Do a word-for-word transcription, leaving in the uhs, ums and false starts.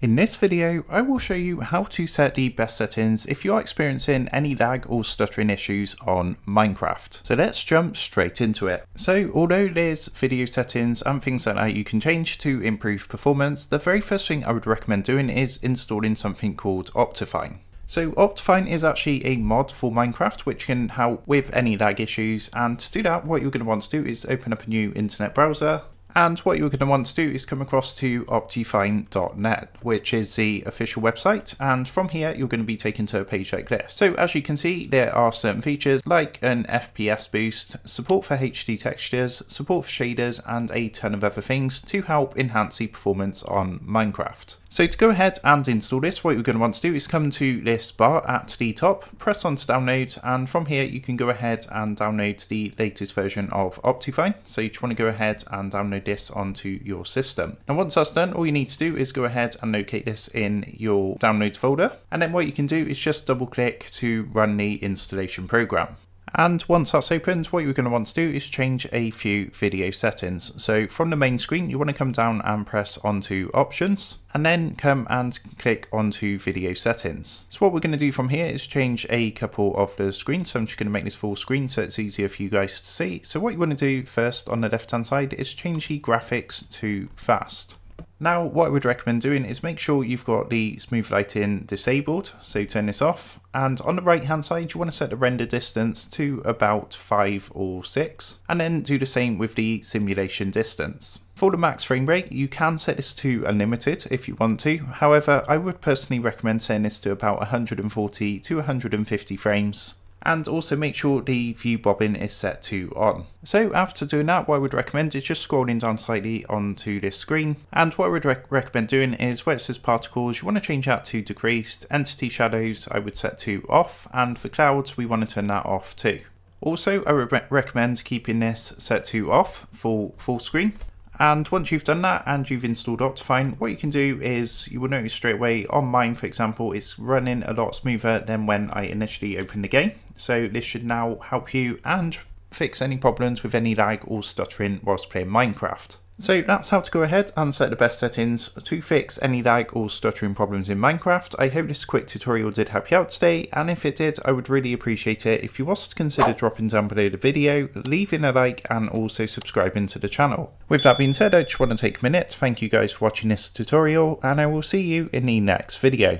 In this video, I will show you how to set the best settings if you are experiencing any lag or stuttering issues on Minecraft. So let's jump straight into it. So although there's video settings and things like that you can change to improve performance, the very first thing I would recommend doing is installing something called OptiFine. So OptiFine is actually a mod for Minecraft which can help with any lag issues, and to do that what you're going to want to do is open up a new internet browser. And what you're going to want to do is come across to Optifine dot net, which is the official website, and from here you're going to be taken to a page like this. So as you can see, there are certain features like an F P S boost, support for H D textures, support for shaders, and a ton of other things to help enhance the performance on Minecraft. So to go ahead and install this, what you're going to want to do is come to this bar at the top, press on to download, and from here you can go ahead and download the latest version of OptiFine. So you just want to go ahead and download this onto your system. Now once that's done, all you need to do is go ahead and locate this in your downloads folder, and then what you can do is just double click to run the installation program. And once that's opened, what you're going to want to do is change a few video settings. So from the main screen, you want to come down and press onto options, and then come and click onto video settings. So what we're going to do from here is change a couple of the screens. So I'm just going to make this full screen so it's easier for you guys to see. So what you want to do first on the left hand side is change the graphics to fast. Now what I would recommend doing is make sure you've got the smooth lighting disabled, so turn this off, and on the right hand side you want to set the render distance to about five or six, and then do the same with the simulation distance. For the max frame rate, you can set this to unlimited if you want to, however I would personally recommend setting this to about one hundred forty to one hundred fifty frames. And also make sure the view bobbing is set to on. So after doing that, what I would recommend is just scrolling down slightly onto this screen, and what I would rec recommend doing is where it says particles, you want to change that to decreased. Entity shadows I would set to off, and for clouds we want to turn that off too. Also I would re recommend keeping this set to off for full screen. And once you've done that and you've installed OptiFine, what you can do is you will notice straight away on mine, for example, it's running a lot smoother than when I initially opened the game. So this should now help you and fix any problems with any lag or stuttering whilst playing Minecraft. So that's how to go ahead and set the best settings to fix any lag or stuttering problems in Minecraft. I hope this quick tutorial did help you out today, and if it did, I would really appreciate it if you was to consider dropping down below the video, leaving a like, and also subscribing to the channel. With that being said, I just want to take a minute to thank you guys for watching this tutorial, and I will see you in the next video.